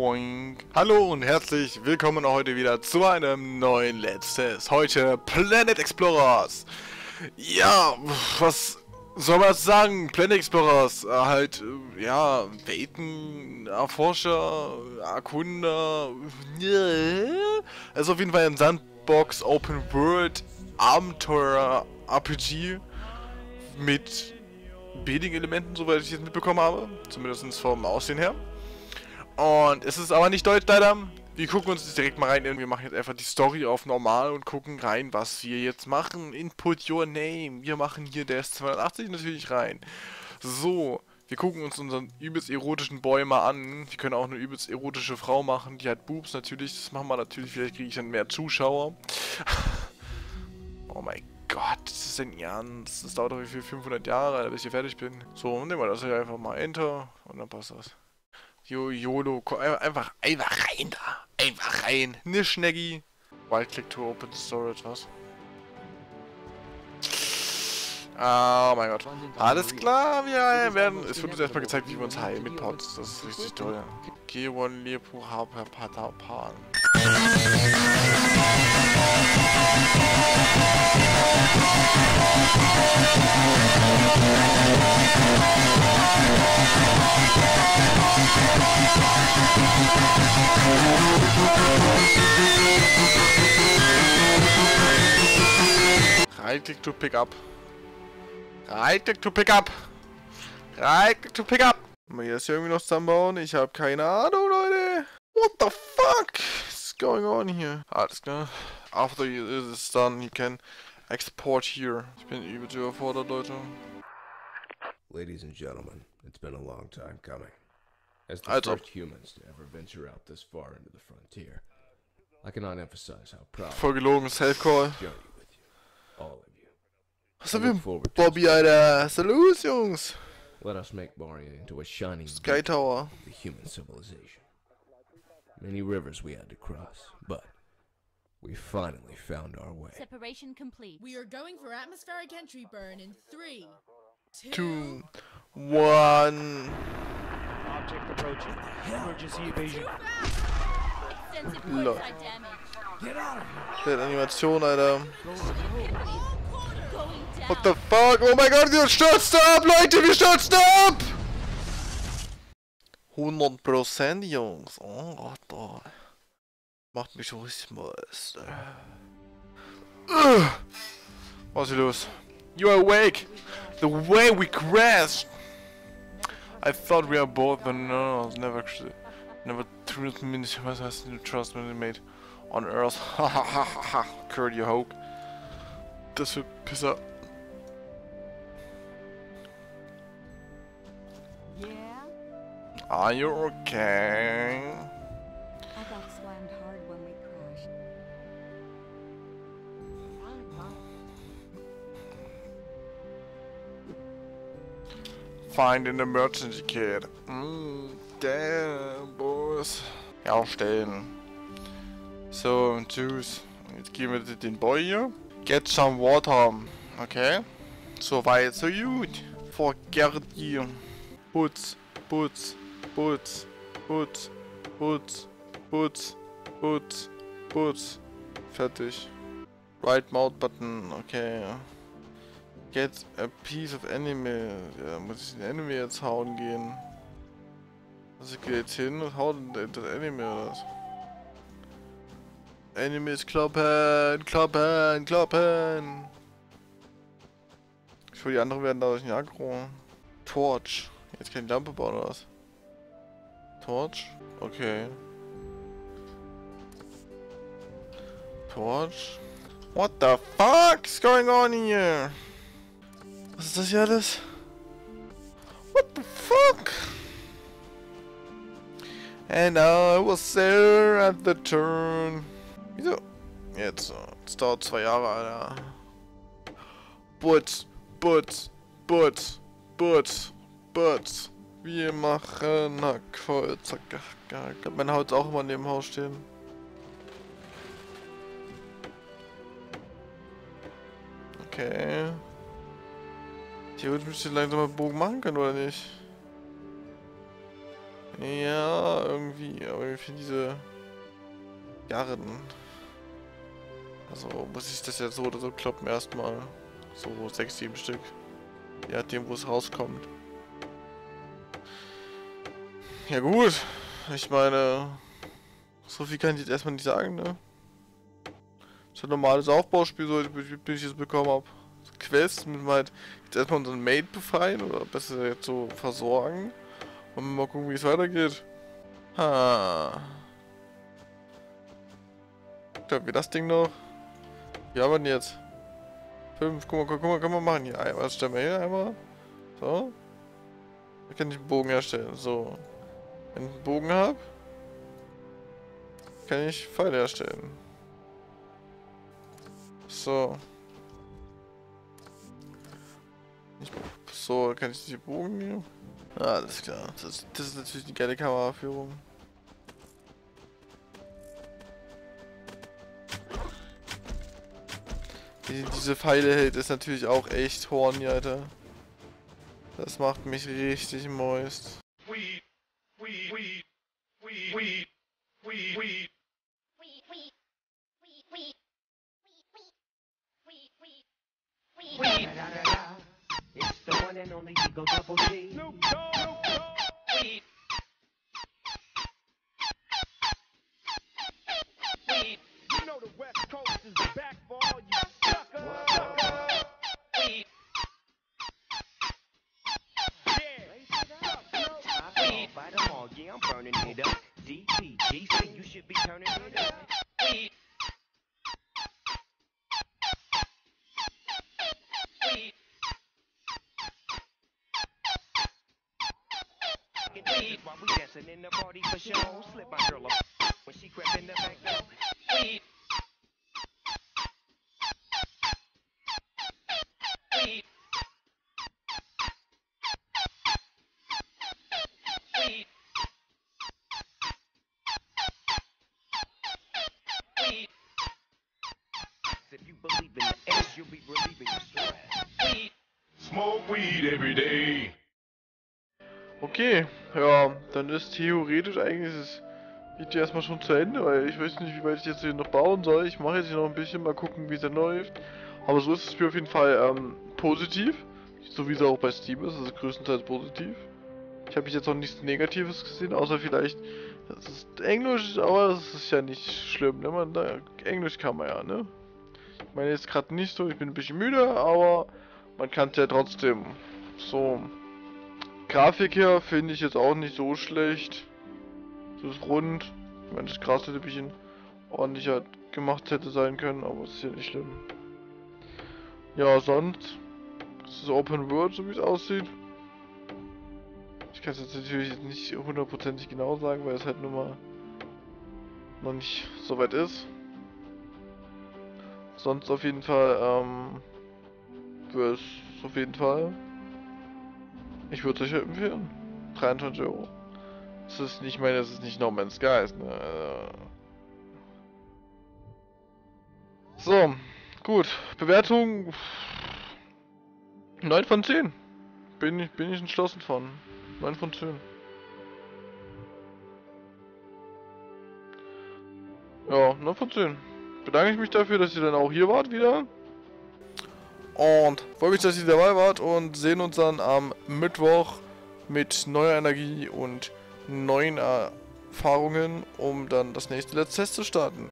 Boing. Hallo und herzlich willkommen heute wieder zu einem neuen Let's Test. Heute Planet Explorers. Ja, was soll man sagen? Planet Explorers, halt, ja, Welten, Erforscher, Erkunder. Also auf jeden Fall ein Sandbox, Open World, Abenteuer, RPG mit Building-Elementen, soweit ich es mitbekommen habe. Zumindest vom Aussehen her. Und es ist aber nicht deutsch, leider. Wir gucken uns das direkt mal rein. Wir machen jetzt einfach die Story auf normal und gucken rein, was wir jetzt machen. Input your name. Wir machen hier der S280 natürlich rein. So, wir gucken uns unseren übelst erotischen Boy mal an. Wir können auch eine übelst erotische Frau machen. Die hat Boobs natürlich. Das machen wir natürlich. Vielleicht kriege ich dann mehr Zuschauer. Oh mein Gott, das ist denn ernst. Das dauert doch ungefähr 500 Jahre, bis ich fertig bin. So, nehmen wir das hier einfach mal. Enter. Und dann passt das. YOLO, einfach rein da. Einfach rein. Ne Schneggi. Right-click to open storage, was? Oh mein Gott. Alles klar, wir werden... Es wird uns erstmal gezeigt, wie wir uns heilen mit Pots. Das ist richtig toll. G1 Lepo Harper Patapan. Right-click to pick up. Right-click to pick up. Right-click to pick up. Mal hier das hier irgendwie noch zusammenbauen? Ich habe keine Ahnung, Leute. What the fuck is going on here? Alles klar. After this is done, you can export here. Ich bin übelst überfordert, Leute. Ladies and gentlemen, it's been a long time coming. As the first humans to ever venture out this far into the frontier, I cannot emphasize how proud. Voll gelogen, Self-Call. Was haben wir? Bobby, Alter. Salut, Jungs. Let us make Moria into a shining sky tower. The human civilization. Many rivers we had to cross, but we finally found our way. Separation complete. We are going for atmospheric entry burn in 3, 2, 1. Object approaching. Emergency evasion. Lol. Das Animation, Alter. What the fuck? Oh mein Gott, wir stürzen ab, Leute, wir stürzen ab! 100%, Jungs. Oh Gott, oh. Macht mich richtig mal. Was ist hier los? You are awake! The way we crashed! I thought we were both, but no, I was never actually. Never trust me, made on Earth. Ha ha ha ha ha. Curd, you hoke. Das wird Pisser. Yeah. Are you okay? I got slammed hard when we crashed. Find an emergency kid. Damn, boys. Ja, aufstellen. So, tschüss. Jetzt gehen wir den Boy hier. Get some water. Okay. So weit, so gut. Forget you. Putz, putz, putz, putz, putz, putz, putz, putz. Fertig. Right mount button. Okay. Get a piece of anime. Ja, muss ich den Anime jetzt hauen gehen? Also ich gehe jetzt hin und hau das Anime oder was? Enemies kloppen, kloppen, kloppen. Ich will die anderen werden dadurch nicht aggro. Torch. Jetzt kann ich Lampe bauen oder was? Torch? Okay. Torch? What the fuck's going on here? Was ist das hier alles? What the fuck? And I was there at the turn. Wieso? Jetzt. Es dauert 2 Jahre, Alter. Butz, Butz, Butz, Butz, Butz. Wir machen Hackvoll. Zack, zack. Ich hab meine Haut auch immer neben dem Haus stehen. Okay. Theoretisch müsste ich langsam mal Bogen machen können, oder nicht? Ja, irgendwie. Aber mir fehlen diese Garden. Also muss ich das ja so oder so kloppen erstmal. So 6, 7 Stück. Je nachdem, wo es rauskommt. Ja gut. Ich meine, so viel kann ich jetzt erstmal nicht sagen, ne? Das ist ein normales Aufbauspiel, so wie ich es bekommen habe. So Quests mit halt jetzt erstmal unseren Maid befreien oder besser jetzt so versorgen. Und mal gucken, wie es weitergeht. Ha. Klappen wir das Ding noch? Wie haben wir denn jetzt? 5, guck mal, können wir machen hier. Einmal stellen wir hier einmal. So. Da kann ich einen Bogen herstellen. So. Wenn ich einen Bogen habe, kann ich Pfeile herstellen. So. So, kann ich die Bogen nehmen? Ah, alles klar. Das ist natürlich eine geile Kameraführung. Wie diese Pfeile hält, ist natürlich auch echt horny, Alter. Das macht mich richtig moist. In the party for show, slip my girl up when she crept in the back door. Weed, weed, weed, weed. If you believe in the S, you'll be relieving your stress. Weed, smoke weed every day. Okay, ja, dann ist theoretisch eigentlich das Video erstmal schon zu Ende, weil ich weiß nicht, wie weit ich jetzt hier noch bauen soll. Ich mache jetzt hier noch ein bisschen, mal gucken, wie es dann läuft. Aber so ist das Spiel auf jeden Fall positiv, so wie es auch bei Steam ist, also größtenteils positiv. Ich habe jetzt noch nichts Negatives gesehen, außer vielleicht, das ist Englisch, aber das ist ja nicht schlimm, ne? Man, da, Englisch kann man ja, ne? Ich meine jetzt gerade nicht so, ich bin ein bisschen müde, aber man kann es ja trotzdem so. Grafik her finde ich jetzt auch nicht so schlecht. Es ist rund. Ich meine, das Gras hätte ein bisschen ordentlicher gemacht hätte sein können, aber es ist ja nicht schlimm. Ja, sonst ist es Open World, so wie es aussieht. Ich kann es jetzt natürlich nicht hundertprozentig genau sagen, weil es halt nur mal noch nicht so weit ist. Sonst auf jeden Fall wird es auf jeden Fall. Ich würde es euch empfehlen. 23 Euro. Das ist nicht, ich meine, das ist nicht No Man's Sky. Ne? So, gut. Bewertung 9 von 10. Bin ich entschlossen von. 9 von 10. Ja, 9 von 10. Bedanke ich mich dafür, dass ihr dann auch hier wart wieder. Und freue mich, dass ihr dabei wart und sehen uns dann am Mittwoch mit neuer Energie und neuen Erfahrungen, um dann das nächste Let's Test zu starten.